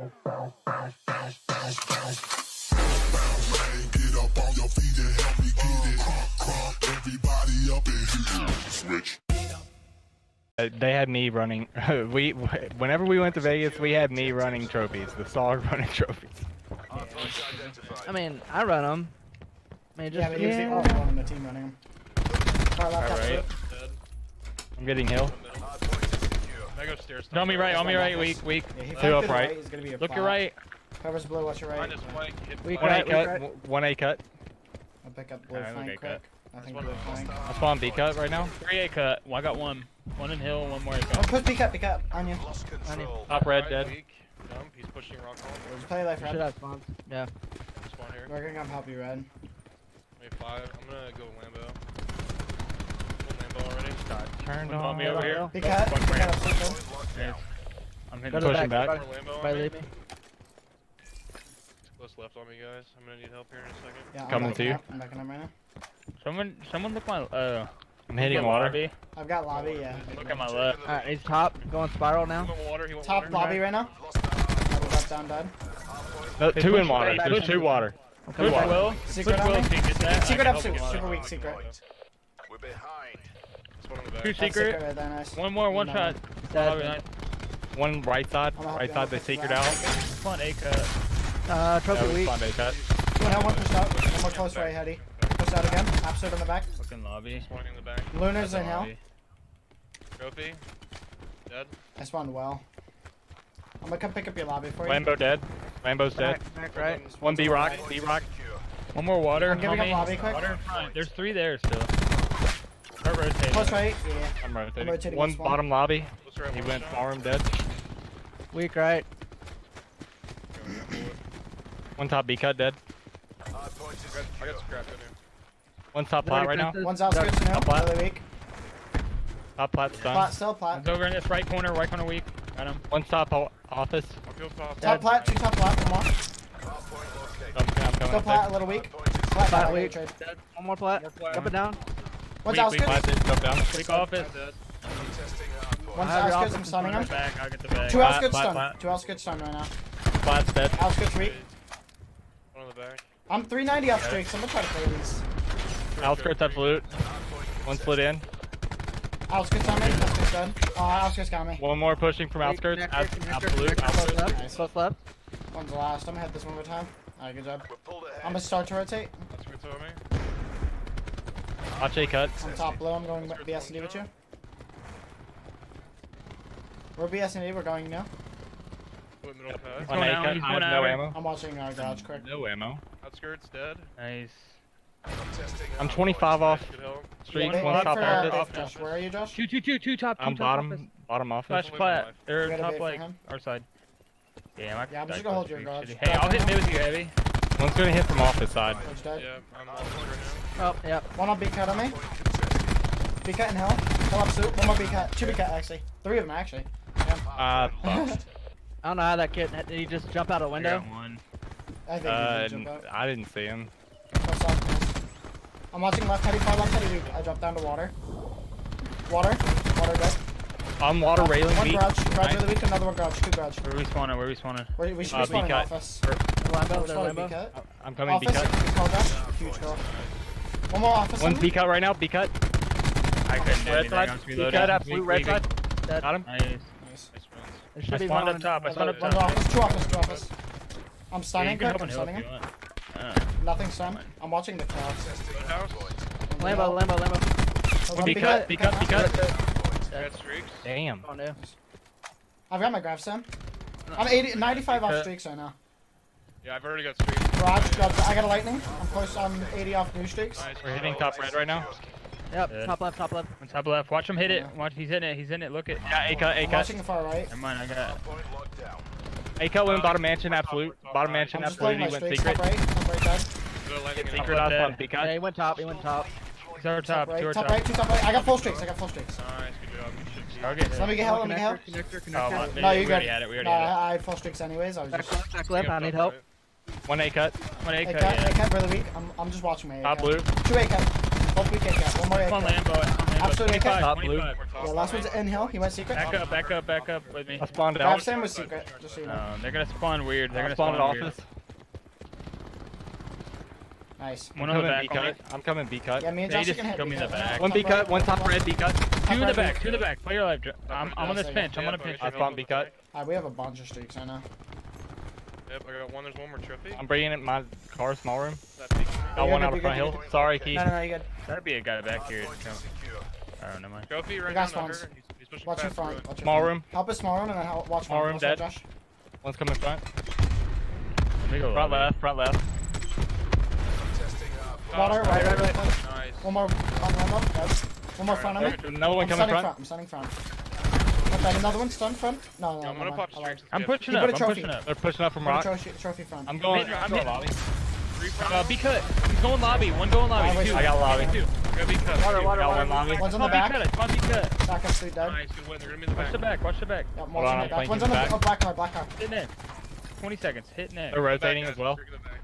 Man, get up on your feet and help me get it. Everybody up in here. Switch. They had me running. Whenever we went to Vegas, we had me running trophies. The SOG running trophies. Yeah. I mean, I run them. I mean, just yeah, but you're the team running them. Alright. I'm getting hill. No, on me right, weak. Yeah, two up right. Look your right. Covers blue, watch your right. One A cut. I'll pick up blue flank quick. I think blue flank. I spawn B cut right now. 3 A cut. Well, I got one. One in hill, one more A cut. Put B cut. On you. Top red, dead. He's pushing rock hole. Just play left red. Should I spawn? Yeah. Spawn here. We're gonna come help you red. Wait, 5. I'm gonna go Lambo. Already. Turned on me over here. He cut. I'm pushing back. By close left on me, guys. I'm gonna need help here in a second. Yeah, coming to you. I'm backing up right now. Someone look my. I'm hitting lobby. I've got lobby. Yeah. Look at my left. Alright, he's top. Going spiral now. Top lobby right now. No, 2 in water. There's 2 water. Push Will. Secret up. Super weak. Secret. We're behind. 2 secret. Right there, nice. One more shot. One right side. Right side, they secret out. Spawn A cut. Trophy weak. Spawn A cut. One pushed out. One more close right, Hedy. Pushed out again. Absolute in the back. Fucking lobby. Spawning in the back. Lunar's in hell. Trophy. Dead. I spawned well. I'm gonna come pick up your lobby for you. Lambo dead. Lambo's dead. Back right. One B rock. B rock. One more water. I'm giving up lobby quick. Water in front. There's 3 there still. Close right. Yeah. I'm rotating. One bottom lobby. Right, he went arm dead. Weak right. One top B cut dead. One top plat right now. One's out scripts now. Really weak. Top plat's done. Plat still plat. One's over in this right corner weak. Got him. One top office. Top plat, 2 top plat, come on. Still plat, a little weak. Plat weak. One more plat. Up and down. One's outskirts. Weak office. One's outskirts, I'm stunning him. 2 outskirts stun. 2 outskirts stun right now. Plat's dead. Outskirts weak. One on the back. I'm 390 off streaks, I'm gonna try to play these. Outskirts absolute. One split in. Outskirts on me, outskirts dead. Outskirts got me. One more pushing from outskirts. Absolute. Outskirts. Close left. One's last, I'm gonna hit this one more time. Alright, good job. I'm gonna start to rotate. Outskirts over me. Watch A cut. I'm top blue, I'm going BS&D with you. We're BS&D, we're going now. Yep. On A cut, no ammo. I'm watching our garage quick. No ammo. Outskirts dead. Nice. I'm 25 off street, one top office. Where are you, Josh? Two top office. I'm bottom office. Flash plat. They're top like our side. Damn, I'm just gonna hold your garage. Hey, I'll hit mid with you, Heavy. One's gonna hit from office side. Yeah, I'm off right now. Oh, yeah. One on B cut on me. B cut in hell. One absolute. One more B cut. 2 B cut actually. 3 of them actually. Yeah. I don't know how that kid. Did he just jump out a window? I think he did jump out. I didn't see him. I'm watching left Teddy 5, left Teddy weak. I dropped down to water. Water dead. I'm water railing. One garage really weak. Another one garage. 2 garage. Where are we spawning? We should be spawning office. Lambo. I'm coming B cut. Huge girl. One more office. One's B cut right now. B cut. I couldn't do anything. I'm reloading. B cut absolute red side. Got him. Nice. I spawned up top. One office. 2 office. 2 office. I'm stunning. I'm stunning him. Nothing stun. I'm watching the crowd. Lambo. One B cut. Red streaks. Damn. I've got my grab Sam. I'm 95 off streaks right now. Yeah, I've already got streaks. I got a lightning. I'm close. I'm 80 off new streaks. We're hitting top red right now. Yep. Good. Top left. Top left. Watch him hit it. Watch. He's in it. Look at. Yeah, A cut. Watching the far right. Never mind. I got. A cut went bottom mansion absolute. Bottom mansion absolute. He went secret. Top right. Secret off on B cut. Yeah, he went top. He's our top. Two top right. I got full streaks. Nice. Good job. Okay. So let me get help. Connector. No, you're good. No, I full streaks anyways. I was just. Back left. I need help. One A cut. Yeah. A cut really weak. I'm just watching my A cut. Blue. 2 A cut. Both weak A cut. One more A cut. Lambo. Absolutely okay. Yeah, last one's in hill. He went secret. Back up with me. I spawned it out. Sam was secret. Just so you know. They're gonna spawn weird. They're gonna spawn weird. Office. Nice. One on the back. I'm coming B cut. Yeah, me and Josh can hit me in the back. One B cut, one top red B cut. Two in the back, two in the back. Play your life. I'm on this pinch. I'm on a pinch. I spawned B cut. Alright, we have a bunch of streaks right now. Yep, I got one. There's one more trippy. I'm bringing in my car, small room. Got one out of front hill. Sorry, Keith. No, you good. There'd be a guy back here. I don't know, man. Trophy right now. Watch your front. Small room. Help us small room and then watch small room. Dead. One's coming front. Front left. Front left. Water, right. Nice. One more. Yes. One more front on me. Another one coming front. I'm standing front. Okay, another one stunned front. No. I'm gonna pop straight. I'm pushing up. They're pushing up from rock. Trophy front. I'm going. I'm going lobby. B cut. He's going lobby. One going lobby. Two. I got lobby. Two. Got B cut. Water. Got one lobby. One's on the back. Spawn B cut. Back up, three dead. Nice. Watch the back. Hold on. One's on the back. Black car. Hitting it. 20 seconds. Hitting it. They're rotating as well.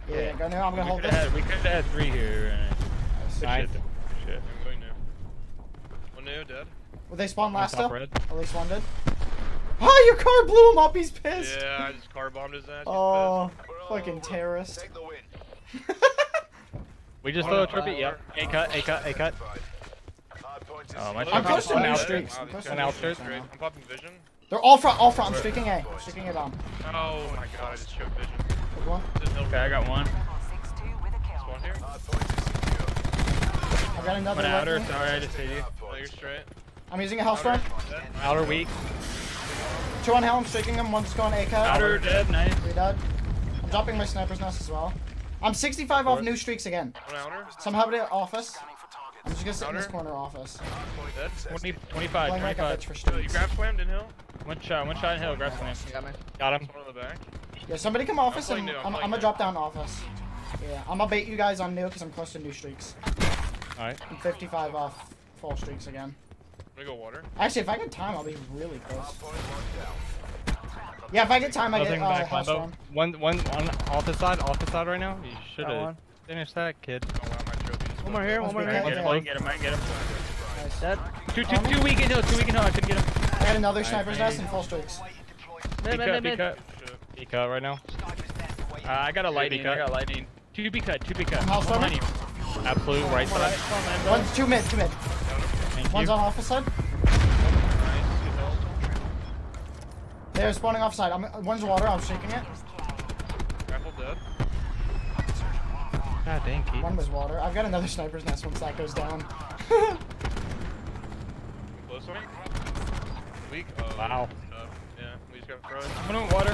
Yeah, go now. I'm gonna hold this. We could have had three here. Nice. Shit. I'm going new. One new, dead. Well, they spawned last up. At least one did. Oh, your car blew him up. He's pissed. Yeah, I just car bombed his ass. Oh, fucking terrorist. Take the win. We just threw a trippy. Yep. A cut. Oh, my. I'm pushing now. Streaks. I'm popping vision. They're all front. I'm streaking A. Streaking it down. Oh my god, I just showed vision. Okay, I got one. Spawn here. I got another one. Outer, sorry, I just hit you. No, you're straight. I'm using a house front. Outer weak. Two on hell, I'm shaking him. One's going AK. Outer dead, nice. Three dead. I'm dropping my sniper's nest as well. I'm 65 off new streaks again. Somehow to office. I'm just gonna sit in this corner office. 25. You grab slammed in hill. One shot in hill, grab slammed. Got him. One on the back. Yeah, somebody come office and I'm gonna drop down office. Yeah, I'm gonna bait you guys on new because I'm close to new streaks. Alright. I'm 55 off full streaks again. I'm gonna go water. Actually, if I can time, I'll be really close. Yeah, if I get time, I get house storm. One off the side right now. You should have finished that, kid. One more here, one more here. Get him. Nice. Dead. Two weak in hill, I couldn't get him. I got another sniper's nest and full streaks. Mid. B cut right now. I got a lightning. Two B cut. Absolute right side. One's two mid. One's on office side. They're spawning offside. One's water. I'm shaking it. Grapple dead. God dang, Keith. One was water. I've got another sniper's nest once that goes down. Close one. Weak. Wow. Yeah, we just got frozen. I'm going water.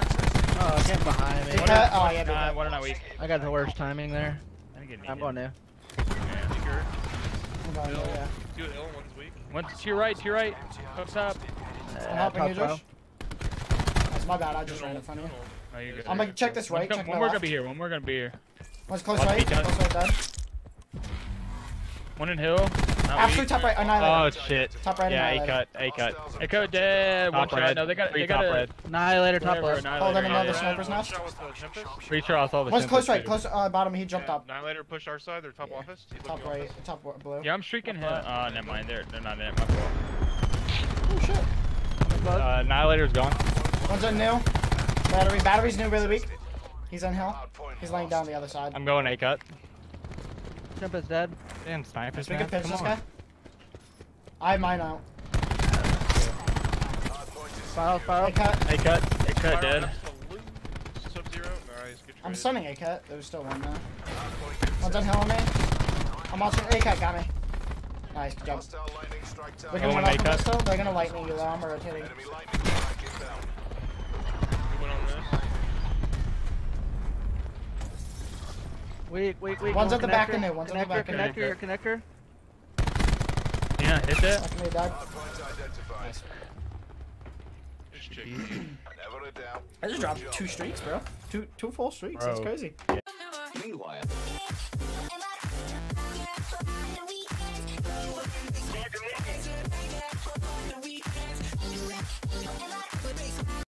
Getting behind me. Water not weak. I got the worst timing there. I'm going now. Yeah. Two ill, one's weak. One's to your right, Up top. I'm helping you, Josh. That's my bad, I just ran in front of you. Oh, you're good. I'm gonna check this right. One more gonna be here, One's close right, dead. One in hill. Absolute top right, annihilator. Oh shit. Top right, annihilator. Yeah, A cut. A cut dead. One shot. No, they got top red. Annihilator, top left. Hold on, another sniper's nest. Pretty sure I saw the One's close right, close bottom. He jumped up. Annihilator pushed our side. They're top office. Top right, top blue. Yeah, I'm streaking him. Oh, never mind. They're not in it. My fault. Oh shit. Annihilator's gone. One's on new. Battery's new, really weak. He's on hell. He's laying down the other side. I'm going A cut. Jump is dead. Damn, snipers. We can pinch this guy. I have mine out. File. A cut dead. Sub-zero. Nice. I'm stunning A cut. There's still one there. One's on hill on me. I'm watching. A cut got me. Nice. Good job. They're gonna lightning you though. I'm rotating. Wait. One's at the back and there. One's at the back. Connector. Yeah, hit that. Nice. I just dropped two streaks, bro. Two full streaks. That's crazy. Yeah. Meanwhile.